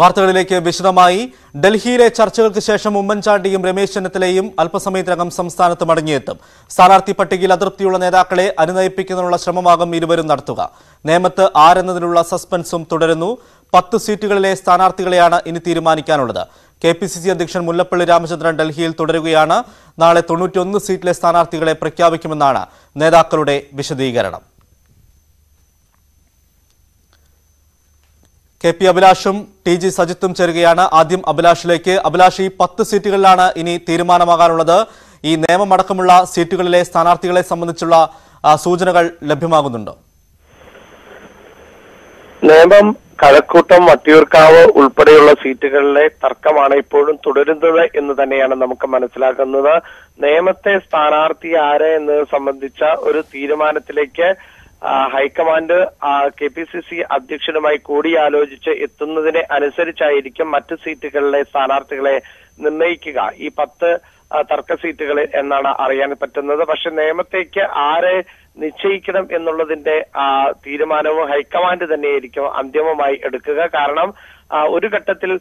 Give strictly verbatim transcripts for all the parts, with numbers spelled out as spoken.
വാർത്തകളിലേക്ക് വിശദമായി. ഡൽഹിയിലെ ചർച്ചകൾക്ക് ശേഷം ഉമ്മൻചാണ്ടിയും രമേശ് ചെന്നിത്തലയും അല്പസമയത്തിനകം സംസ്ഥാനത്ത് മടങ്ങിയെത്തും. സ്ഥാനാർത്ഥി പട്ടികയിൽ അതൃപ്തിയുള്ള നേതാക്കളെ അനുനയിപ്പിക്കുന്നതിനുള്ള ശ്രമമാകും ഇരുവരും നടത്തുക. നേമത്ത് ആരെന്നതിനുള്ള സസ്പെൻസും തുടരുന്നു. പത്ത് സീറ്റുകളിലെ സ്ഥാനാർത്ഥികളെയാണ് ഇനി തീരുമാനിക്കാനുള്ളത്. കെ പി സി സി അധ്യക്ഷൻ മുല്ലപ്പള്ളി രാമചന്ദ്രൻ ഡൽഹിയിൽ തുടരുകയാണ്. നാളെ തൊണ്ണൂറ്റിയൊന്ന് സീറ്റിലെ സ്ഥാനാർത്ഥികളെ പ്രഖ്യാപിക്കുമെന്നാണ് നേതാക്കളുടെ വിശദീകരണം. കെ പി അഭിലാഷും ടി ജി സജിത്തും ചേരുകയാണ്. ആദ്യം അഭിലാഷിലേക്ക്. അഭിലാഷ്, ഈ പത്ത് സീറ്റുകളിലാണ് ഇനി തീരുമാനമാകാനുള്ളത്. ഈ നിയമമടക്കമുള്ള സീറ്റുകളിലെ സ്ഥാനാർത്ഥികളെ സംബന്ധിച്ചുള്ള സൂചനകൾ ലഭ്യമാകുന്നുണ്ടോ? നിയമം, കഴക്കൂട്ടം, വട്ടിയൂർക്കാവ് ഉൾപ്പെടെയുള്ള സീറ്റുകളിലെ തർക്കമാണ് ഇപ്പോഴും തുടരുന്നത് എന്ന് തന്നെയാണ് നമുക്ക് മനസ്സിലാക്കുന്നത്. നിയമത്തെ സ്ഥാനാർത്ഥി ആരെ എന്നത് സംബന്ധിച്ച ഒരു തീരുമാനത്തിലേക്ക് high command K P C C അധ്യക്ഷനുമായി കൂടിയാലോചിച്ച് എത്തുന്നതിനെ അനുസരിച്ചായിരിക്കും മറ്റ് സീറ്റുകളിലെ സ്ഥാനാർത്ഥികളെ നിർണയിക്കുക. ഈ പത്ത് തർക്ക സീറ്റുകളിൽ എന്നാണ് അറിയാൻ പറ്റുന്നത്. പക്ഷെ നിയമത്തേക്ക് ആരെ നിശ്ചയിക്കണം എന്നുള്ളതിന്റെ തീരുമാനവും ഹൈക്കമാൻഡ് തന്നെയായിരിക്കും അന്തിമമായി എടുക്കുക. കാരണം ഒരു ഘട്ടത്തിൽ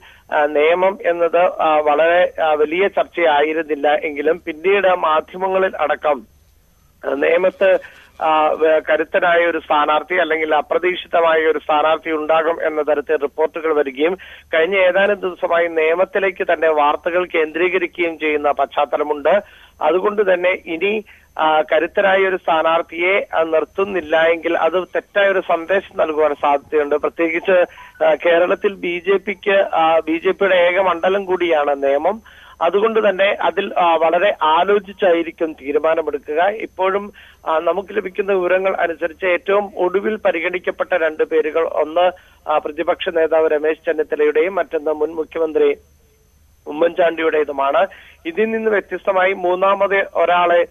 നിയമം എന്നത് വളരെ വലിയ ചർച്ചയായിരുന്നില്ല എങ്കിലും പിന്നീട് മാധ്യമങ്ങളിൽ അടക്കം നിയമത്ത് കരുത്തനായ ഒരു സ്ഥാനാർത്ഥി അല്ലെങ്കിൽ അപ്രതീക്ഷിതമായ ഒരു സ്ഥാനാർത്ഥി ഉണ്ടാകും എന്ന തരത്തിൽ റിപ്പോർട്ടുകൾ വരികയും കഴിഞ്ഞ ഏതാനും ദിവസമായി നിയമത്തിലേക്ക് തന്നെ വാർത്തകൾ കേന്ദ്രീകരിക്കുകയും ചെയ്യുന്ന പശ്ചാത്തലമുണ്ട്. അതുകൊണ്ട് തന്നെ ഇനി കരുത്തരായ ഒരു സ്ഥാനാർത്ഥിയെ നിർത്തുന്നില്ല എങ്കിൽ അത് തെറ്റായ ഒരു സന്ദേശം നൽകുവാൻ സാധ്യതയുണ്ട്. പ്രത്യേകിച്ച് കേരളത്തിൽ ബി ജെ പിക്ക് ബി ജെ പിയുടെ ഏക മണ്ഡലം കൂടിയാണ് നിയമം. അതുകൊണ്ട് തന്നെ അതിൽ വളരെ ആലോചിച്ചായിരിക്കും തീരുമാനമെടുക്കുക. ഇപ്പോഴും നമുക്ക് ലഭിക്കുന്ന വിവരങ്ങൾ അനുസരിച്ച് ഏറ്റവും ഒടുവിൽ പരിഗണിക്കപ്പെട്ട രണ്ട് പേരുകൾ, ഒന്ന് പ്രതിപക്ഷ നേതാവ് രമേശ് ചെന്നിത്തലയുടെയും മറ്റൊന്ന് മുൻ മുഖ്യമന്ത്രി ഉമ്മൻചാണ്ടിയുടേതുമാണ്. ഇതിൽ നിന്ന് വ്യത്യസ്തമായി മൂന്നാമത് ഒരാളെ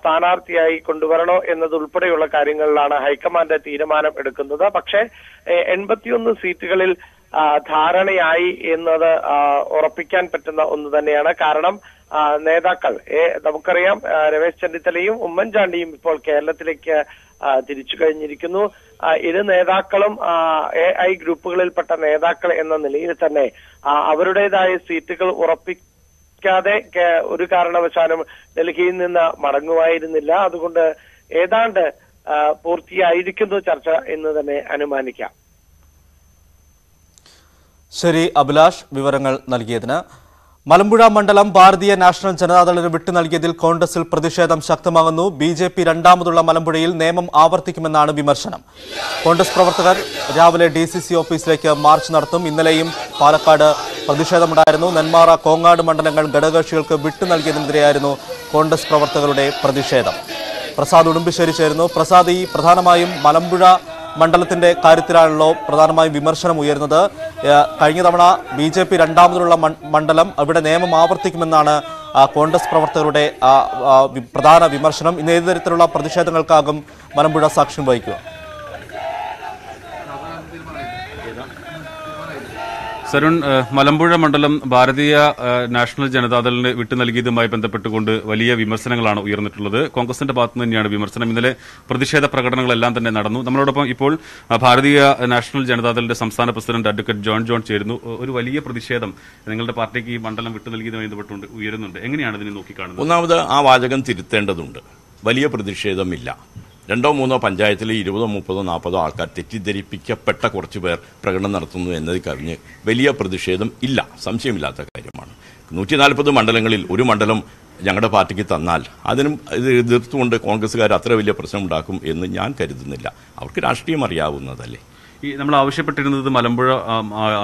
സ്ഥാനാർത്ഥിയായി കൊണ്ടുവരണോ എന്നതുൾപ്പെടെയുള്ള കാര്യങ്ങളിലാണ് ഹൈക്കമാൻഡ് തീരുമാനം എടുക്കുന്നത്. പക്ഷേ എൺപത്തിയൊന്ന് സീറ്റുകളിൽ ധാരണയായി എന്നത് ഉറപ്പിക്കാൻ പറ്റുന്ന ഒന്ന് തന്നെയാണ്. കാരണം നേതാക്കൾ, നമുക്കറിയാം, രമേശ് ചെന്നിത്തലയും ഉമ്മൻചാണ്ടിയും ഇപ്പോൾ കേരളത്തിലേക്ക് തിരിച്ചു കഴിഞ്ഞിരിക്കുന്നു. ഇരു നേതാക്കളും എ ഐ ഗ്രൂപ്പുകളിൽപ്പെട്ട നേതാക്കൾ എന്ന നിലയിൽ തന്നെ അവരുടേതായ സീറ്റുകൾ ഉറപ്പിക്കാതെ ഒരു കാരണവശാലും ഡൽഹിയിൽ നിന്ന് മടങ്ങുമായിരുന്നില്ല. അതുകൊണ്ട് ഏതാണ്ട് പൂർത്തിയായിരിക്കുന്നു ചർച്ച എന്ന് തന്നെ അനുമാനിക്കാം. ശരി അഭിലാഷ്, വിവരങ്ങൾ നൽകിയതിന്. മലമ്പുഴ മണ്ഡലം ഭാരതീയ നാഷണൽ ജനതാദളിന് വിട്ടു നൽകിയതിൽ കോൺഗ്രസിൽ പ്രതിഷേധം ശക്തമാകുന്നു. ബി ജെ പി രണ്ടാമതുള്ള മലമ്പുഴയിൽ നിയമം ആവർത്തിക്കുമെന്നാണ് വിമർശനം. കോൺഗ്രസ് പ്രവർത്തകർ രാവിലെ ഡി സി സി ഓഫീസിലേക്ക് മാർച്ച് നടത്തും. ഇന്നലെയും പാലക്കാട് പ്രതിഷേധമുണ്ടായിരുന്നു. നെന്മാറ, കോങ്ങാട് മണ്ഡലങ്ങൾ ഘടകകക്ഷികൾക്ക് വിട്ടു നൽകിയതിനെതിരെയായിരുന്നു കോൺഗ്രസ് പ്രവർത്തകരുടെ പ്രതിഷേധം. പ്രസാദ് ഉടുമ്പിശ്ശേരി ചേരുന്നു. പ്രസാദ്, ഈ പ്രധാനമായും മലമ്പുഴ മണ്ഡലത്തിന്റെ കാര്യത്തിലാണല്ലോ പ്രധാനമായും വിമർശനം ഉയരുന്നത്. കഴിഞ്ഞ തവണ ബി ജെ പി രണ്ടാമതുള്ള മണ്ഡലം, അവിടെ നിയമം ആവർത്തിക്കുമെന്നാണ് കോൺഗ്രസ് പ്രവർത്തകരുടെ പ്രധാന വിമർശനം. ഇന്ന് ഏത് തരത്തിലുള്ള പ്രതിഷേധങ്ങൾക്കാകും മലമ്പുഴ സാക്ഷ്യം വഹിക്കുക? സരുൺ, മലമ്പുഴ മണ്ഡലം ഭാരതീയ നാഷണൽ ജനതാദളിന് വിട്ടു നൽകിയതുമായി ബന്ധപ്പെട്ടുകൊണ്ട് വലിയ വിമർശനങ്ങളാണ് ഉയർന്നിട്ടുള്ളത്. കോൺഗ്രസിന്റെ ഭാഗത്തു തന്നെയാണ് വിമർശനം. ഇന്നലെ പ്രതിഷേധ പ്രകടനങ്ങളെല്ലാം തന്നെ നടന്നു. നമ്മളോടൊപ്പം ഇപ്പോൾ ഭാരതീയ നാഷണൽ ജനതാദളിന്റെ സംസ്ഥാന പ്രസിഡന്റ് അഡ്വക്കേറ്റ് ജോൺ ജോൺ ചേരുന്നു. ഒരു വലിയ പ്രതിഷേധം നിങ്ങളുടെ പാർട്ടിക്ക് ഈ മണ്ഡലം വിട്ടു നൽകിയതുമായി ബന്ധപ്പെട്ടുകൊണ്ട് ഉയരുന്നുണ്ട്. എങ്ങനെയാണ് ഇതിനെ നോക്കിക്കാണുന്നത്? ഒന്നാമത് ആ വാചകം തിരുത്തേണ്ടതുണ്ട്. വലിയ പ്രതിഷേധമില്ല. രണ്ടോ മൂന്നോ പഞ്ചായത്തിലെ ഇരുപതോ മുപ്പതോ നാൽപ്പതോ ആൾക്കാർ തെറ്റിദ്ധരിപ്പിക്കപ്പെട്ട കുറച്ച് പേർ പ്രകടനം നടത്തുന്നു എന്നത് കവിഞ്ഞ് വലിയ പ്രതിഷേധം ഇല്ല, സംശയമില്ലാത്ത കാര്യമാണ്. നൂറ്റി നാൽപ്പത് മണ്ഡലങ്ങളിൽ ഒരു മണ്ഡലം ഞങ്ങളുടെ പാർട്ടിക്ക് തന്നാൽ അതിനും ഇത് എതിർത്തുകൊണ്ട് കോൺഗ്രസ്സുകാർ അത്ര വലിയ പ്രശ്നമുണ്ടാക്കും എന്ന് ഞാൻ കരുതുന്നില്ല. അവർക്ക് രാഷ്ട്രീയം അറിയാവുന്നതല്ലേ. ഈ നമ്മൾ ആവശ്യപ്പെട്ടിരുന്നത് മലമ്പുഴ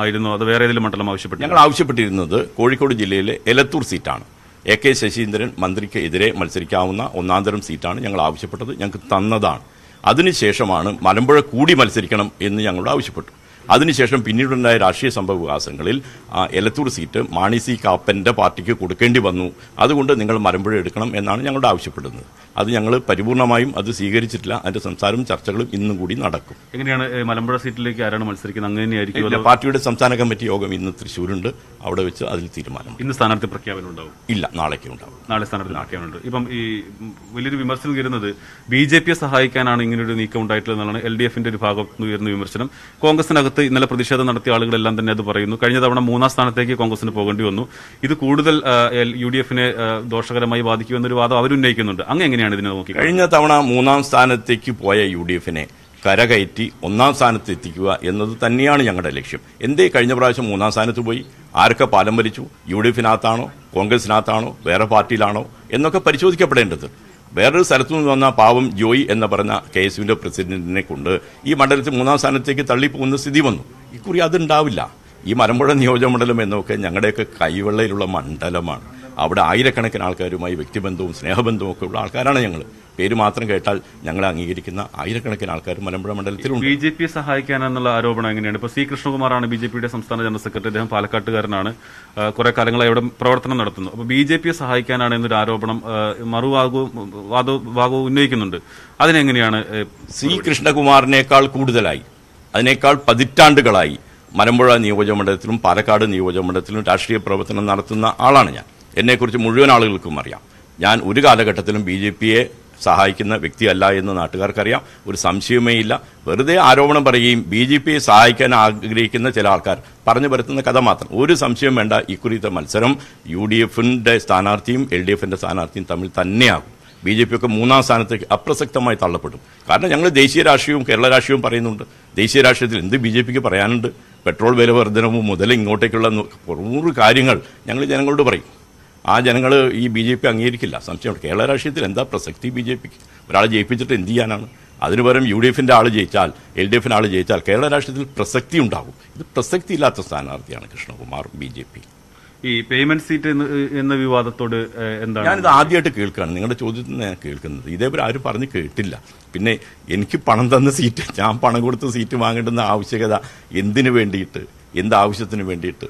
ആയിരുന്നു, അത് വേറെ ഏതെങ്കിലും മണ്ഡലം ആവശ്യപ്പെട്ടു? ഞങ്ങൾ ആവശ്യപ്പെട്ടിരുന്നത് കോഴിക്കോട് ജില്ലയിലെ എലത്തൂർ സീറ്റാണ്. എ കെ ശശീന്ദ്രൻ മന്ത്രിക്ക് എതിരെ മത്സരിക്കാവുന്ന ഒന്നാന്തരം സീറ്റാണ് ഞങ്ങൾ ആവശ്യപ്പെട്ടത്, ഞങ്ങൾക്ക് തന്നതാണ്. അതിനുശേഷമാണ് മലമ്പുഴ കൂടി മത്സരിക്കണം എന്ന് ഞങ്ങളോട് ആവശ്യപ്പെട്ടു. അതിനുശേഷം പിന്നീടുണ്ടായ രാഷ്ട്രീയ സംഭവ വികാസങ്ങളിൽ എലത്തൂർ സീറ്റ് മാണി സി കാപ്പൻ്റെ പാർട്ടിക്ക് കൊടുക്കേണ്ടി വന്നു. അതുകൊണ്ട് നിങ്ങൾ മലമ്പുഴ എടുക്കണം എന്നാണ് ഞങ്ങളുടെ ആവശ്യപ്പെടുന്നത്. അത് ഞങ്ങൾ പരിപൂർണമായും അത് സ്വീകരിച്ചിട്ടില്ല. അതിൻ്റെ സംസാരവും ചർച്ചകളും ഇന്നും കൂടി നടക്കും. എങ്ങനെയാണ് മലമ്പുഴ സീറ്റിലേക്ക് ആരാണ് മത്സരിക്കുന്നത്? അങ്ങനെ തന്നെയായിരിക്കും. പാർട്ടിയുടെ സംസ്ഥാന കമ്മിറ്റി യോഗം ഇന്ന് തൃശ്ശൂരുണ്ട്. അവിടെ വെച്ച് അതിൽ തീരുമാനം. ഇന്ന് സ്ഥാനാർത്ഥി പ്രഖ്യാപനം ഉണ്ടാവും? ഇല്ല, നാളേക്ക് ഉണ്ടാവും. നാളെ സ്ഥാനാർത്ഥി പ്രഖ്യാപനമുണ്ട്. ഇപ്പം ഈ വലിയൊരു വിമർശനം ഉയരുന്നത് ബി ജെ പിയെ സഹായിക്കാനാണ് ഇങ്ങനൊരു നീക്കം ഉണ്ടായിട്ടുള്ളതെന്നാണ് എൽ ഡി എഫിൻ്റെ ഒരു ഭാഗത്തുനിന്ന് ഉയർന്ന വിമർശനം. കോൺഗ്രസിനകത്ത് Kolamangalath in the Pradesha and the London at the Parano, Kanya Mona Sanataki, Congress and Poganduno, either Kudal U D F Doshaka Mai Badiki and the Rada, I do naked under Anganganoki. Kanya Tavana, Mona Sanataki Poya U D F. Karagaiti, Unna Sanatikua, Yanatanian Younger Election. In the Karinabras of Muna Sanatui, Arca Palamarichu, U D F Natano, Congress Natano, Vera Partilano, Enoka Parichu Capitendor. Where is Saratuna Pavam, Joy and the Barana, case window president Nekunda, E. Mandal Muna Sanatiki Talipuna Sidivon, Ikuriadan Davila, E. Maramboran Yoja Mandalamenoka, Yangadeka, Kayula Mandalaman, Abda Ira Kanakanaka, my victim and those Nehabando, Alcarana Younger. Matran Gatal, Yangalangi, Irakan Alcar, Madame Mandal, B J P Sahakan and the Laroban and Secret Sumarana B J P, some standard and secretary, Palakkad Garnana, Korakaranga, Protan, B J P Sahakan and the Darobanam, Maruago, Vado Vago Nakanund. Other Nanganiana, C. Krishna Kumar Nekal Kuddalai, Anekal Paditan Galai, Marambora, Niojamandatrum, Palakkad, Niojamandatrum, Tashi, Provatan, and Naratuna, Alania, Enekur Murian Alil Kumaria, Yan Udikatatan B J P. Sahaikin, Victi Allah in the Natakar Karia, with Samshi Maila, where they are over B J P, Sahakan, Greek in the Telarkar, Parnabaratan Kadamatan, Uri Samshi Manda, Ikurita Malserum, U D F and the Stanar team, L D F and the Sanar team, Tamil Tania, B J P, Muna Sanatak, Aprosecta Mai Talaputu. Karna Younger, Deshi Rashum, Kerala Rashum Parinund, Deshi Rashid, the B J P Paranand, Petrol wherever the modeling, no takeover, Karingal, Younger General Dobri. Ah, general E. B J P and Yerkilla, something of Kerala Rashid and the Prosecti B J P, Raja Pitcher in Diana, other U D F and Alaja Chal, L D F and Alaja Chal, Kerala Rashid, Prosectium Dow, the Prosecti Latasan are the Krishna Kumar B J P. E. Payment seat in the Vivada Todd and the Adia to Kilkan, you know, chosen Kilkan, they were Ariparnik Tilla, Pine, Inkipananda seat, Champanago to seat to Mangat and the Avshaka, Indian in the Avshat and Vendit.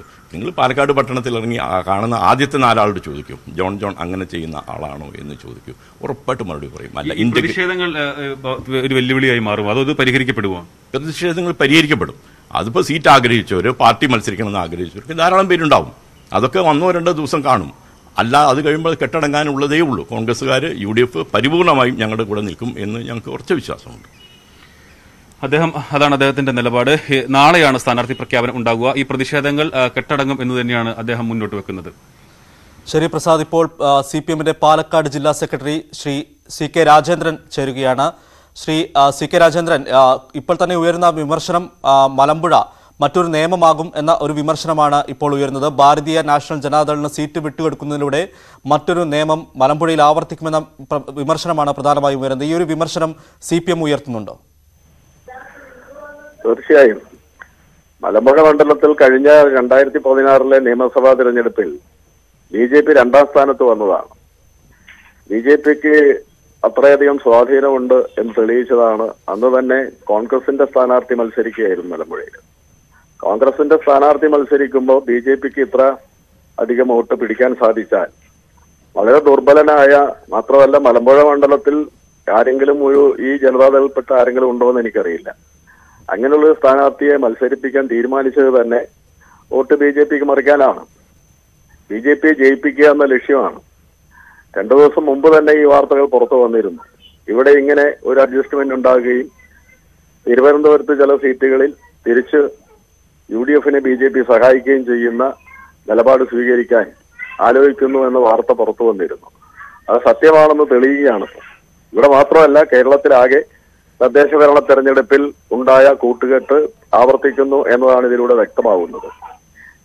Paraka Patanatelani, Akana, Aditan Aral to Chuku, John John Anganachi in Alano in the Chuku, or Patamari. In the Shading Marva, the Pericipadu. But the Shading Pericipadu. As per seat agriculture, party Malsican agriculture, they are on Bedon down. Azaka on no under Dusan Karnum. Allah, other government, Katarangan, Ula de Ulu, Congress, U D F, Paribuna, Younger Kodanikum in the Yanko Chivcha sound. Adana Death and Nelabade, Nala Yanasana Cabinet Undagua, I Pradishadangle, Katadangam in the Adahamundo to another. Shri Prasadi Pol, C P M Palakkad Jilla Secretary, Shri C K Rajendran Cherugiana, Shri C K Rajendran, Ipatani Verna Vimersham, Malambuda, Matur Nema Magum, and the Vimershamana, Ipoluerna, Bardia National Janadal, seat to be two at Kunude, Maturu Nemam, Malambudi Lavar Tikmanam, Vimershamana Pradana by Veran, the Yuri Vimersharam, C P M Uyertunundo. Malabara Mandalatil Karina and Dirty Polinarle, Nemasava, the Renal Pill. B J P and Bastana to Anula. B J P Apradium Swahira under Empelisha, under the Congress in the Sanarti Malseriki, Malamore. Congress in the Sanarti Malsericumbo, B J P Kitra, Adigamota Pidikan Sadicha. Malaya Durbalanaya, Matroella, Malabara Mandalatil, Karingalumu, E. General Patarangal Undo and Nicarilla. Angular Stanati, Malseripic and Dirmanisha, or to B J P Margana, B J P, J P K and Malaysian. And those from Mumbai and the Arthur Porto and Nirum. You would hang in a good adjustment on Dagi, the Reverend of the Jealous Itigal, the richer U D F and B J P Sakai in Jayuna, Malabadu Sugarikai, Alukunu and the Arthur Porto and Nirum. A Satyavan of the Ligian, Gramatra, Kerala Tirage. The Deshavala Terranil Pill, Undaya, Kutu, Avartikuno, and the Ruda Vectama.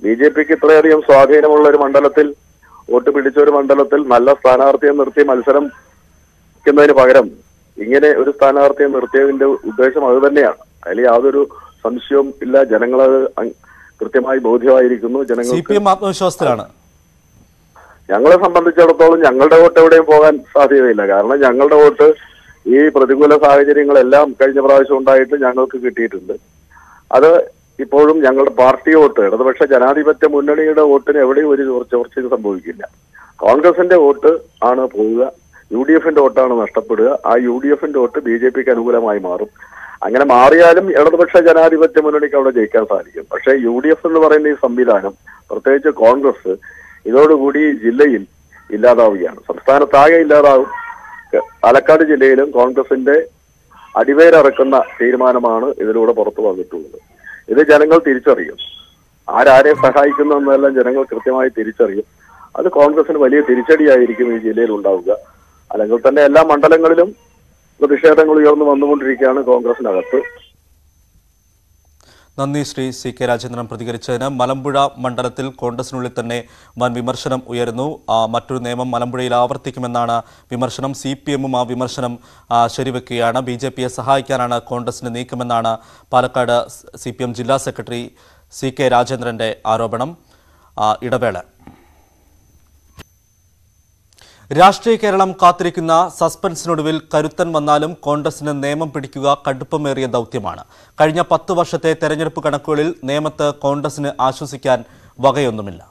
B J P Kitlarium, Sagan, Mandalatil, Otopiditur Mandalatil, Mala Stanarthi, Murti Malsaram, Kimari Pagaram, Ingene Urustanarthi, Murti in the Udesham Alvania, Ali Avuru, Samsum, Illa, Janangala, and Kurtimai Bodhia, Irikuno, Janangal. C P M up on Shostrana. Younger from the Jalapo, younger devoted and Safi Vilagarna, younger devoted. This particular situation, all of us have to take responsibility. That is why we are a party. That is why the Janadipathya Munnani vote is not going to happen. Congress vote is going, U D F vote is going, U D F vote is B J P can go on. If we are going to vote, the Janadipathya Munnani will be able to do it. But U D F is the Congress is not going to be able to do it. Palakkad Jillayil, Congress in the Adivera Rakana, Tirmanamana, is the road of Porto. ഇത് ജനങ്ങൾ തിരിച്ചറിയും. ആരാരെ സഹായിക്കുന്നു എന്നെല്ലാം ജനങ്ങൾ കൃത്യമായി തിരിച്ചറിയും. അത് കോൺഗ്രസിന് വലിയ തിരിച്ചടിയായിരിക്കും ഈ ജില്ലയിൽ ഉണ്ടാവുക. അല്ലെങ്കിൽ തന്നെ എല്ലാ മണ്ഡലങ്ങളിലും പ്രതിഷേധങ്ങൾ ഉയർന്നു വന്നുകൊണ്ടിരിക്കുകയാണ് കോൺഗ്രസിനകത്ത്. നന്ദി ശ്രീ സി കെ രാജേന്ദ്രൻ പ്രതികരിച്ചതിന്. മലമ്പുഴ മണ്ഡലത്തിൽ കോൺഗ്രസിനുള്ളിൽ തന്നെ വൻ വിമർശനം ഉയരുന്നു. മറ്റൊരു നിയമം മലമ്പുഴയിൽ ആവർത്തിക്കുമെന്നാണ് വിമർശനം. സി പി എമ്മും ആ വിമർശനം ശരിവെക്കുകയാണ്. ബി ജെ പിയെ സഹായിക്കാനാണ് കോൺഗ്രസിന്റെ നീക്കമെന്നാണ് പാലക്കാട് സി പി എം ജില്ലാ സെക്രട്ടറി സി കെ രാജേന്ദ്രന്റെ ആരോപണം. ഇടവേള. രാഷ്ട്രീയ കേരളം കാത്തിരിക്കുന്ന സസ്പെൻസിനൊടുവിൽ കരുത്തൻ വന്നാലും കോൺഗ്രസിന് നിയമം പിടിക്കുക കടുപ്പമേറിയ ദൗത്യമാണ്. കഴിഞ്ഞ പത്ത് വർഷത്തെ തെരഞ്ഞെടുപ്പ് കണക്കുകളിൽ നിയമത്തെ കോൺഗ്രസിന് ആശ്വസിക്കാൻ വകയൊന്നുമില്ല.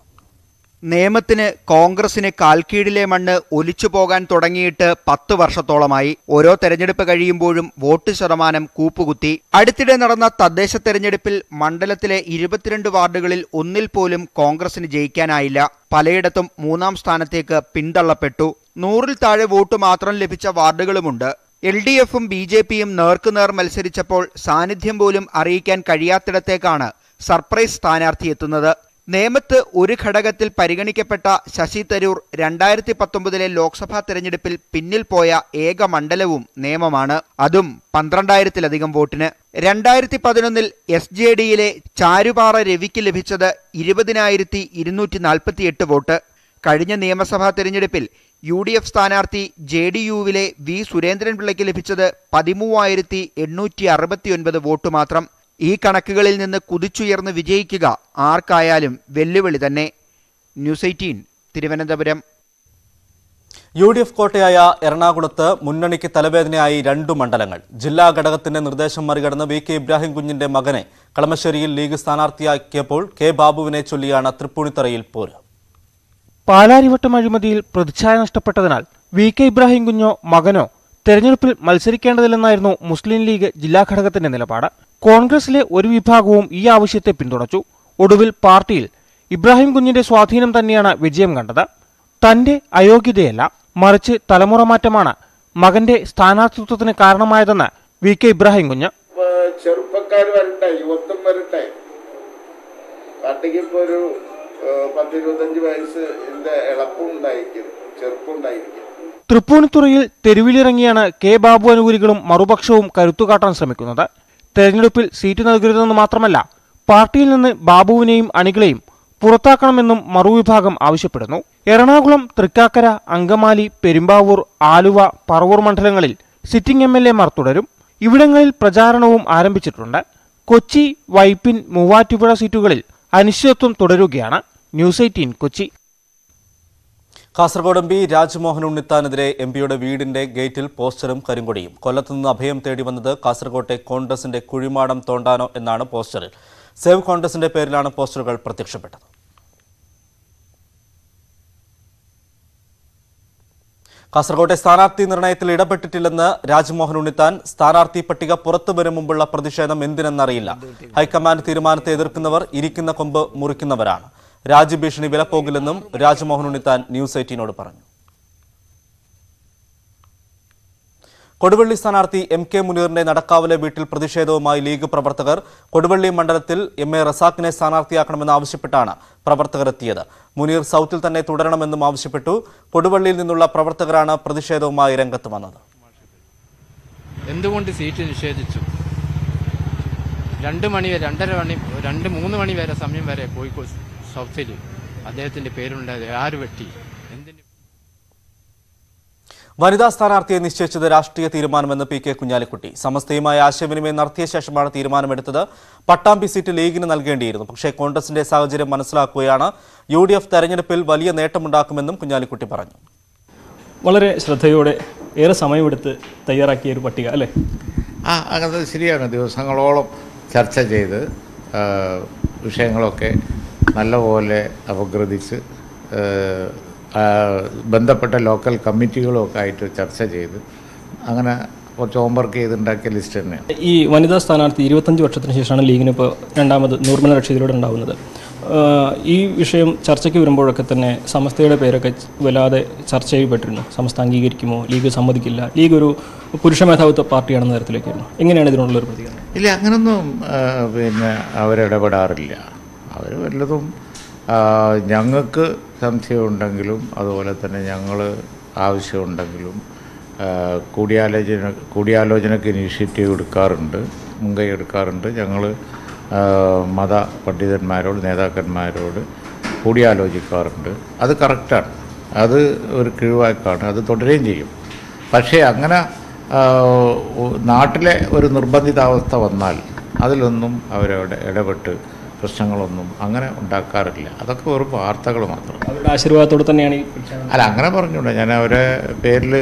നിയമത്തിന് കോൺഗ്രസിന് കാൽക്കീഴിലെ മണ്ണ് ഒലിച്ചു പോകാൻ തുടങ്ങിയിട്ട് പത്ത് വർഷത്തോളമായി. ഓരോ തെരഞ്ഞെടുപ്പ് കഴിയുമ്പോഴും വോട്ട് ശതമാനം കൂപ്പുകുത്തി. അടുത്തിടെ നടന്ന തദ്ദേശ തെരഞ്ഞെടുപ്പിൽ മണ്ഡലത്തിലെ ഇരുപത്തിരണ്ട് വാർഡുകളിൽ ഒന്നിൽ പോലും കോൺഗ്രസിന് ജയിക്കാനായില്ല. പലയിടത്തും മൂന്നാം സ്ഥാനത്തേക്ക് പിന്തള്ളപ്പെട്ടു. നൂറിൽ താഴെ വോട്ട് മാത്രം ലഭിച്ച വാർഡുകളുമുണ്ട്. എൽ ഡി എഫും ബി ജെ പിയും നേർക്കുനേർ മത്സരിച്ചപ്പോൾ സാന്നിധ്യം പോലും അറിയിക്കാൻ കഴിയാത്തിടത്തേക്കാണ് സർപ്രൈസ് സ്ഥാനാർത്ഥി എത്തുന്നത്. നേമത്ത് ഒരു ഘടകത്തിൽ പരിഗണിക്കപ്പെട്ട ശശി തരൂർ രണ്ടായിരത്തി പത്തൊമ്പതിലെ ലോക്സഭാ തെരഞ്ഞെടുപ്പിൽ പിന്നിൽ പോയ ഏക മണ്ഡലവും നേമമാണ്. അതും പന്ത്രണ്ടായിരത്തിലധികം വോട്ടിന്. രണ്ടായിരത്തി പതിനൊന്നിൽ എസ് ജെ ഡിയിലെ ചാരുപാറ രവിക്ക് ലഭിച്ചത് ഇരുപതിനായിരത്തി ഇരുന്നൂറ്റി നാൽപ്പത്തി എട്ട് വോട്ട്. കഴിഞ്ഞ നിയമസഭാ തെരഞ്ഞെടുപ്പിൽ യു ഡി എഫ് സ്ഥാനാർത്ഥി ജെ ഡി യുവിലെ വി സുരേന്ദ്രൻപിള്ളയ്ക്ക് ലഭിച്ചത് പതിമൂവായിരത്തി എണ്ണൂറ്റി അറുപത്തി ഒൻപത് വോട്ട് മാത്രം. ഈ കണക്കുകളിൽ നിന്ന് കുതിച്ചുയർന്ന് വിജയിക്കുക ആർക്കായാലും വെല്ലുവിളി തന്നെ. News eighteen Thiruvananthapuram. U D F കോട്ടയായ എറണാകുളത്ത് മുന്നണിക്ക് തലവേദനയായി രണ്ടു മണ്ഡലങ്ങൾ. ജില്ലാ ഘടകത്തിന്റെ നിർദ്ദേശം മറികടന്ന് വി കെ ഇബ്രാഹിം കുഞ്ഞിന്റെ മകനെ കളമശ്ശേരിയിൽ ലീഗ് സ്ഥാനാർത്ഥിയാക്കിയപ്പോൾ കെ ബാബുവിനെ ചൊല്ലിയാണ് തൃപ്പൂണിത്തറയിൽ പോര്. പാലാരിവട്ടം അഴിമതിയിൽ പ്രതിച്ഛായ നഷ്ടപ്പെട്ടതിനാൽ വി കെ ഇബ്രാഹിം കുഞ്ഞോ മകനോ തെരഞ്ഞെടുപ്പിൽ മത്സരിക്കേണ്ടതില്ലെന്നായിരുന്നു മുസ്ലിം ലീഗ് ജില്ലാ ഘടകത്തിന്റെ നിലപാട്. കോൺഗ്രസിലെ ഒരു വിഭാഗവും ഈ ആവശ്യത്തെ പിന്തുണച്ചു. ഒടുവിൽ പാർട്ടിയിൽ ഇബ്രാഹിം കുഞ്ഞിന്റെ സ്വാധീനം തന്നെയാണ് വിജയം കണ്ടത്. തന്റെ അയോഗ്യതയല്ല, മറിച്ച് തലമുറ മാറ്റമാണ് മകന്റെ സ്ഥാനാർത്ഥിത്വത്തിന് കാരണമായതെന്ന് വി കെ ഇബ്രാഹിം കുഞ്ഞ്. ചെറുപ്പക്കാർ വരട്ടെ, യുവത്വം വരട്ടെ. പാർട്ടിക്ക് ഇപ്പോൾ ഒരു പത്തിരുപത്തഞ്ച് വയസ്സ് ചെറുപ്പുണ്ടായിരിക്കും. തൃപ്പൂണിത്തുറയിൽ തെരുവിലിറങ്ങിയാണ് കെ ബാബു അനുകൂലികളും മറുപക്ഷവും കരുത്തുകാട്ടാൻ ശ്രമിക്കുന്നത്. തെരഞ്ഞെടുപ്പിൽ സീറ്റ് നൽകരുതെന്ന് മാത്രമല്ല, പാർട്ടിയിൽ നിന്ന് ബാബുവിനെയും അണികളെയും പുറത്താക്കണമെന്നും മറുവിഭാഗം ആവശ്യപ്പെടുന്നു. എറണാകുളം, തൃക്കാക്കര, അങ്കമാലി, പെരുമ്പാവൂർ, ആലുവ, പറവൂർ മണ്ഡലങ്ങളിൽ സിറ്റിംഗ് എം എൽ എമാർ തുടരും. ഇവിടങ്ങളിൽ പ്രചാരണവും ആരംഭിച്ചിട്ടുണ്ട്. കൊച്ചി, വൈപ്പിൻ, മൂവാറ്റുപുഴ സീറ്റുകളിൽ അനിശ്ചിതത്വം തുടരുകയാണ്. News eighteen Kochi. Kasaragod M P Rajmohan ഉണ്ണിത്താനെതിരെ എം പിയുടെ വീടിന്റെ ഗേറ്റിൽ പോസ്റ്ററും കരിങ്കൊടിയും. കൊല്ലത്ത് നിന്ന് അഭയം തേടി വന്നത് കാസർകോട്ടെ കോൺഗ്രസിന്റെ കുഴിമാടം തോണ്ടാനോ എന്നാണ് പോസ്റ്ററിൽ. സേവ് കോൺഗ്രസിന്റെ പേരിലാണ് പോസ്റ്ററുകൾ പ്രത്യക്ഷപ്പെട്ടത്. കാസർകോട്ടെ സ്ഥാനാർത്ഥി നിർണയത്തിൽ ഇടപെട്ടിട്ടില്ലെന്ന് രാജ്മോഹൻ ഉണ്ണിത്താൻ. സ്ഥാനാർത്ഥി പട്ടിക പുറത്തു വരും മുമ്പുള്ള പ്രതിഷേധം എന്തിനെന്നറിയില്ല. ഹൈക്കമാൻഡ് തീരുമാനത്തെ എതിർക്കുന്നവർ ഇരിക്കുന്ന കൊമ്പ് മുറിക്കുന്നവരാണ്. രാജ്യഭീഷണി വില പോകില്ലെന്നും രാജ്മോഹൻ ഉണ്ണിത്താൻ ന്യൂസ് എയ്റ്റീനോട് പറഞ്ഞു. കൊടുവള്ളി സ്ഥാനാർത്ഥി എം കെ മുനീറിന്റെ നടക്കാവിലെ വീട്ടിൽ പ്രതിഷേധവുമായി ലീഗ് പ്രവർത്തകർ. കൊടുവള്ളി മണ്ഡലത്തിൽ എം എ റസാഖിനെ സ്ഥാനാർത്ഥിയാക്കണമെന്ന് ആവശ്യപ്പെട്ടാണ് പ്രവർത്തകർ എത്തിയത്. മുനീർ സൗത്തിൽ തന്നെ തുടരണമെന്നും ആവശ്യപ്പെട്ടു. കൊടുവള്ളിയിൽ നിന്നുള്ള പ്രവർത്തകരാണ് പ്രതിഷേധവുമായി രംഗത്ത് വന്നത്. എന്തുകൊണ്ട് സീറ്റ് നിഷേധിച്ചു? രണ്ട് മണി വരെ രണ്ടര മണി രണ്ട് മൂന്ന് മണി വരെ സമയം വരെ കോഴിക്കോട് സൗത്തിൽ അദ്ദേഹത്തിന്റെ പേരുണ്ടായത് ആര് വെട്ടി? വനിതാ സ്ഥാനാർത്ഥിയെ നിശ്ചയിച്ചത് രാഷ്ട്രീയ തീരുമാനമെന്ന് പി കെ കുഞ്ഞാലിക്കുട്ടി. സമസ്തയുമായി ആശയവിനിമയം നടത്തിയ ശേഷമാണ് തീരുമാനമെടുത്തത്. പട്ടാമ്പി സീറ്റ് ലീഗിന് നൽകേണ്ടിയിരുന്നു. പക്ഷേ കോൺഗ്രസിന്റെ സാഹചര്യം മനസ്സിലാക്കുകയാണ്. യു ഡി എഫ് തെരഞ്ഞെടുപ്പിൽ വലിയ നേട്ടമുണ്ടാക്കുമെന്നും കുഞ്ഞാലിക്കുട്ടി പറഞ്ഞു. വളരെ ശ്രദ്ധയോടെ ഏറെ സമയമെടുത്ത് തയ്യാറാക്കിയ ഒരു പട്ടിക അല്ലേ? ആ അങ്ങനെ ശരിയാണ്. ദിവസങ്ങളോളം ചർച്ച ചെയ്ത് വിഷയങ്ങളൊക്കെ നല്ലപോലെ അപഗ്രഥിച്ച് ബന്ധപ്പെട്ട ലോക്കൽ കമ്മിറ്റികളൊക്കെ ആയിട്ട് ചർച്ച ചെയ്ത് അങ്ങനെ കുറച്ച് ഹോംവർക്ക് ചെയ്തുണ്ടാക്കിയ ലിസ്റ്റ് തന്നെയാണ്. ഈ വനിതാ സ്ഥാനാർത്ഥി ഇരുപത്തഞ്ച് വർഷത്തിന് ശേഷമാണ് ലീഗിന് ഇപ്പോൾ രണ്ടാമത് നൂർമല റഷീദിലൂടെ ഉണ്ടാകുന്നത്. ഈ വിഷയം ചർച്ചയ്ക്ക് വരുമ്പോഴൊക്കെ തന്നെ സമസ്തയുടെ പേരൊക്കെ വല്ലാതെ ചർച്ച ചെയ്യപ്പെട്ടിരുന്നു. സമസ്ത അംഗീകരിക്കുമോ, ലീഗ് സമ്മതിക്കില്ല, ലീഗ് ഒരു പുരുഷമേധാവിത്വ പാർട്ടിയാണെന്ന തരത്തിലേക്കായിരുന്നു. എങ്ങനെയാണ് ഇതിനുള്ളൊരു പ്രതികരണം? ഇല്ല, അങ്ങനൊന്നും പിന്നെ അവരിടപെടാറില്ല. അവർ വല്ലതും ഞങ്ങൾക്ക് സംശയമുണ്ടെങ്കിലും അതുപോലെ തന്നെ ഞങ്ങൾ ആവശ്യമുണ്ടെങ്കിലും കൂടിയാലോചന കൂടിയാലോചനക്ക് ഇനീഷ്യേറ്റീവ് എടുക്കാറുണ്ട്, മുൻകൈ എടുക്കാറുണ്ട്. ഞങ്ങൾ മത പണ്ഡിതന്മാരോട് നേതാക്കന്മാരോട് കൂടിയാലോചിക്കാറുണ്ട്. അത് കറക്റ്റാണ്, അത് ഒരു കീഴ്വാക്കാണ്, അത് തുടരുകയും ചെയ്യും. പക്ഷേ അങ്ങനെ നാട്ടിലെ ഒരു നിർബന്ധിതാവസ്ഥ വന്നാൽ അതിലൊന്നും അവരവിടെ ഇടപെട്ട് പ്രശ്നങ്ങളൊന്നും അങ്ങനെ ഉണ്ടാക്കാറില്ല. അതൊക്കെ ഒരു വാർത്തകൾ മാത്രം. അവരുടെ ആശീർവാദത്തോടെ തന്നെയാണ് ഈ അല്ല അങ്ങനെ പറഞ്ഞുകൂടാ. ഞാൻ അവരെ പേരിൽ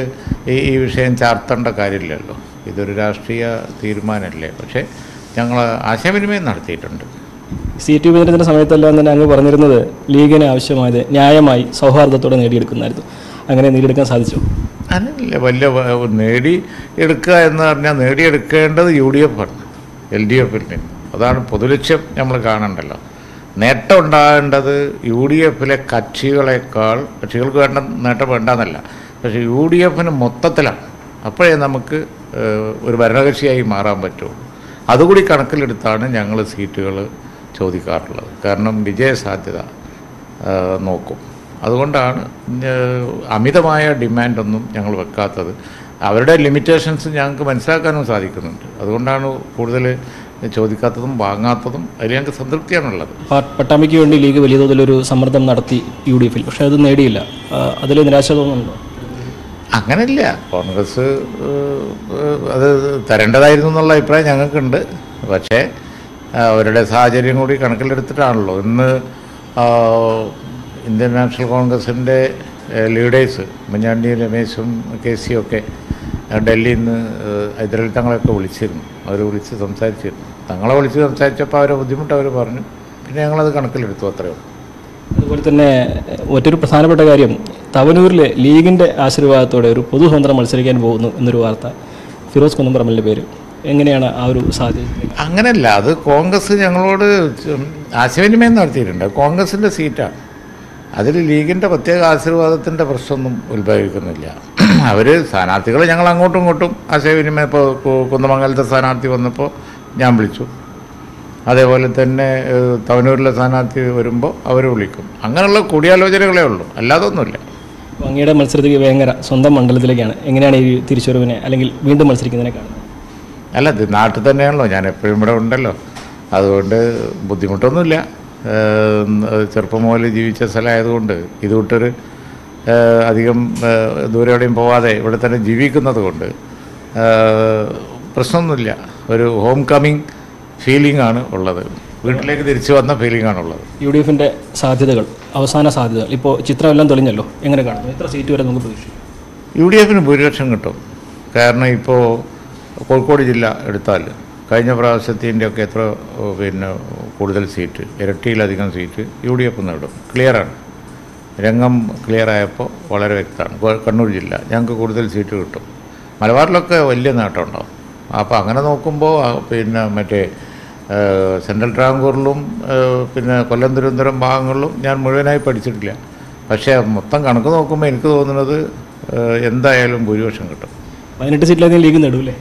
ഈ ഈ വിഷയം ചാർത്തേണ്ട കാര്യമില്ലല്ലോ, ഇതൊരു രാഷ്ട്രീയ തീരുമാനമല്ലേ. പക്ഷേ ഞങ്ങൾ ആശയവിനിമയം നടത്തിയിട്ടുണ്ട്. സീറ്റ് വിഭജനത്തിൻ്റെ സമയത്തെല്ലാം തന്നെ അങ്ങ് പറഞ്ഞിരുന്നത് ലീഗിന് ആവശ്യമായത് ന്യായമായി സൗഹാർദ്ദത്തോടെ നേടിയെടുക്കുന്നായിരുന്നു. അങ്ങനെ നേടിയെടുക്കാൻ സാധിച്ചു? അങ്ങനെയില്ല. വലിയ നേടിയെടുക്കുക എന്ന് പറഞ്ഞാൽ നേടിയെടുക്കേണ്ടത് യു ഡി എഫ് ആണ്, എൽ ഡി എഫിൽ നിന്ന്. അതാണ് പൊതുലക്ഷ്യം നമ്മൾ കാണണ്ടല്ലോ. നേട്ടം ഉണ്ടാകേണ്ടത് യു ഡി എഫിലെ കക്ഷികളെക്കാൾ, കക്ഷികൾക്ക് വേണ്ട നേട്ടം വേണ്ടെന്നല്ല, പക്ഷേ യു ഡി എഫിന് മൊത്തത്തിലാണ്. അപ്പോഴേ നമുക്ക് ഒരു ഭരണകക്ഷിയായി മാറാൻ പറ്റുള്ളൂ. അതുകൂടി കണക്കിലെടുത്താണ് ഞങ്ങൾ സീറ്റുകൾ ചോദിക്കാറുള്ളത്. കാരണം വിജയസാധ്യത നോക്കും. അതുകൊണ്ടാണ് അമിതമായ ഡിമാൻഡൊന്നും ഞങ്ങൾ വെക്കാത്തത്. അവരുടെ ലിമിറ്റേഷൻസ് ഞങ്ങൾക്ക് മനസ്സിലാക്കാനും സാധിക്കുന്നുണ്ട്. അതുകൊണ്ടാണ് കൂടുതൽ ചോദിക്കാത്തതും വാങ്ങാത്തതും. അതിൽ ഞങ്ങൾക്ക് സംതൃപ്തിയാണുള്ളത്. പട്ടാമ്പിക്ക് വേണ്ടി ലീഗ് വലിയ തോതിലൊരു സമ്മർദ്ദം നടത്തി യു ഡി എഫിൽ, പക്ഷേ അത് നേടിയില്ല. അതിൽ നിരാശ തോന്നുന്നുണ്ടോ? അങ്ങനെയില്ല. കോൺഗ്രസ് അത് തരേണ്ടതായിരുന്നു എന്നുള്ള അഭിപ്രായം ഞങ്ങൾക്കുണ്ട്. പക്ഷേ അവരുടെ സാഹചര്യം കൂടി കണക്കിലെടുത്തിട്ടാണല്ലോ ഇന്ന് ഇന്ത്യൻ നാഷണൽ കോൺഗ്രസിൻ്റെ ലീഡേഴ്സ് ഉമ്മൻചാണ്ടി, രമേശും കെ സിയും ഒക്കെ ഡൽഹിയിൽ നിന്ന് ഹൈദരാലി തങ്ങളെയൊക്കെ വിളിച്ചിരുന്നു. അവർ വിളിച്ച് സംസാരിച്ചിരുന്നു. തങ്ങളെ വിളിച്ച് സംസാരിച്ചപ്പോൾ അവരെ ബുദ്ധിമുട്ട് അവർ പറഞ്ഞു. പിന്നെ ഞങ്ങളത് കണക്കിലെടുത്തു, അത്രയേ ഉള്ളൂ. അതുപോലെ തന്നെ മറ്റൊരു പ്രധാനപ്പെട്ട കാര്യം, തവനൂരിലെ ലീഗിൻ്റെ ആശീർവാദത്തോടെ ഒരു പൊതുസ്വതന്ത്രം മത്സരിക്കാൻ പോകുന്നു എന്നൊരു വാർത്ത, ഫിറോസ് കുന്നംപറമ്പലിൻ്റെ പേര്. എങ്ങനെയാണ് ആ ഒരു സാധ്യത? അങ്ങനെയല്ല, അത് കോൺഗ്രസ് ഞങ്ങളോട് ആശയവിനിമയം നടത്തിയിട്ടുണ്ട്. കോൺഗ്രസിൻ്റെ സീറ്റാണ്. അതിൽ ലീഗിൻ്റെ പ്രത്യേക ആശീർവാദത്തിൻ്റെ പ്രശ്നമൊന്നും ഉത്ഭവിക്കുന്നില്ല. അവർ സ്ഥാനാർത്ഥികളെ ഞങ്ങൾ അങ്ങോട്ടും ഇങ്ങോട്ടും ആശയവിനിമയം, ഇപ്പോൾ കുന്നമംഗലത്തെ സ്ഥാനാർത്ഥി വന്നപ്പോൾ ഞാൻ വിളിച്ചു, അതേപോലെ തന്നെ തവനൂരിലെ സ്ഥാനാർത്ഥി വരുമ്പോൾ അവർ വിളിക്കും. അങ്ങനെയുള്ള കൂടിയാലോചനകളേ ഉള്ളൂ, അല്ലാതെ ഒന്നുമില്ല. അങ്ങയുടെ മത്സരത്തിൽ ഭയങ്കര സ്വന്തം മണ്ഡലത്തിലേക്കാണ്. എങ്ങനെയാണ് ഈ തിരിച്ചുവരവിനെ അല്ലെങ്കിൽ വീണ്ടും മത്സരിക്കുന്നതിനേക്കാണ്? അല്ല, ഇത് നാട്ടിൽ തന്നെയാണല്ലോ, ഞാൻ എപ്പോഴും ഇവിടെ ഉണ്ടല്ലോ, അതുകൊണ്ട് ബുദ്ധിമുട്ടൊന്നുമില്ല. ചെറുപ്പം മുതൽ ജീവിച്ച സ്ഥലമായതുകൊണ്ട് ഇത് വിട്ടൊരു അധികം ദൂരെ എവിടെയും പോവാതെ ഇവിടെ തന്നെ ജീവിക്കുന്നത് കൊണ്ട് പ്രശ്നമൊന്നുമില്ല. ഒരു ഹോം കമ്മിങ് ഫീലിംഗ് ആണ് ഉള്ളത്, വീട്ടിലേക്ക് തിരിച്ചു വന്ന ഫീലിംഗ് ആണുള്ളത്. യു ഡി എഫിൻ്റെ സാധ്യതകൾ, അവസാന സാധ്യതകൾ ഇപ്പോൾ ചിത്രമെല്ലാം തെളിഞ്ഞല്ലോ. എങ്ങനെ കാണുന്നു? എത്ര സീറ്റ് വരെ നമുക്ക് പ്രതീക്ഷിക്കും? യു ഡി എഫിന് ഭൂരിപക്ഷം കിട്ടും. കാരണം ഇപ്പോൾ കോഴിക്കോട് ജില്ല എടുത്താൽ കഴിഞ്ഞ പ്രാവശ്യത്തിൻ്റെയൊക്കെ എത്ര പിന്നെ കൂടുതൽ സീറ്റ്, ഇരട്ടിയിലധികം സീറ്റ് യു ഡി എഫ് നേടും. ക്ലിയറാണ്, രംഗം ക്ലിയറായപ്പോൾ വളരെ വ്യക്തമാണ്. കണ്ണൂർ ജില്ല ഞങ്ങൾക്ക് കൂടുതൽ സീറ്റ് കിട്ടും. മലബാറിലൊക്കെ വലിയ നേട്ടമുണ്ടാവും. അപ്പോൾ അങ്ങനെ നോക്കുമ്പോൾ പിന്നെ മറ്റേ സെൻട്രൽ ട്രാങ്കൂറിലും പിന്നെ കൊല്ലം തിരുവനന്തപുരം ഭാഗങ്ങളിലും ഞാൻ മുഴുവനായി പഠിച്ചിട്ടില്ല. പക്ഷേ മൊത്തം കണക്ക് നോക്കുമ്പോൾ എനിക്ക് തോന്നുന്നത് എന്തായാലും ഭൂരിപക്ഷം കിട്ടും. പതിനെട്ട് സീറ്റിലധികം ലീഗ് നേടൂല്ലേ?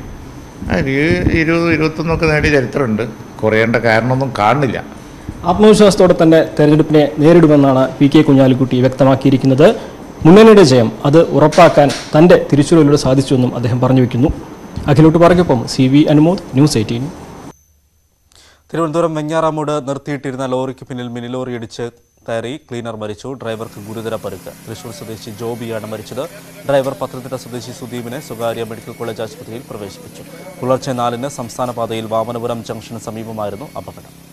ഇരുപത് ഇരുപത്തൊന്നൊക്കെ നേടിയ ചരിത്രമുണ്ട്. കുറയേണ്ട കാരണമൊന്നും കാണുന്നില്ല. ആത്മവിശ്വാസത്തോടെ തന്നെ തെരഞ്ഞെടുപ്പിനെ നേരിടുമെന്നാണ് പി കെ കുഞ്ഞാലിക്കുട്ടി വ്യക്തമാക്കിയിരിക്കുന്നത്. മുന്നണിയുടെ ജയം അത് ഉറപ്പാക്കാൻ തൻ്റെ തിരിച്ചുവരവിലൂടെ സാധിച്ചുവെന്നും അദ്ദേഹം പറഞ്ഞു വയ്ക്കുന്നു. അഖിലോട്ട് പറയ്ക്കൊപ്പം C V Anumod, news eighteen. Thiruvananthapuram Venjaramoodu നിർത്തിയിട്ടിരുന്ന ലോറിക്ക് പിന്നിൽ മിനിലോറിയിടിച്ച് കയറി ക്ലീനർ മരിച്ചു. ഡ്രൈവർക്ക് ഗുരുതര പരുക്ക്. തൃശൂർ സ്വദേശി ജോബിയാണ് മരിച്ചത്. ഡ്രൈവർ പത്തനംതിട്ട സ്വദേശി സുദീപിനെ സ്വകാര്യ മെഡിക്കൽ കോളേജ് ആശുപത്രിയിൽ പ്രവേശിപ്പിച്ചു. പുലർച്ചെ നാലിന് സംസ്ഥാന പാതയിൽ വാമനപുരം ജംഗ്ഷന് സമീപമായിരുന്നു അപകടം.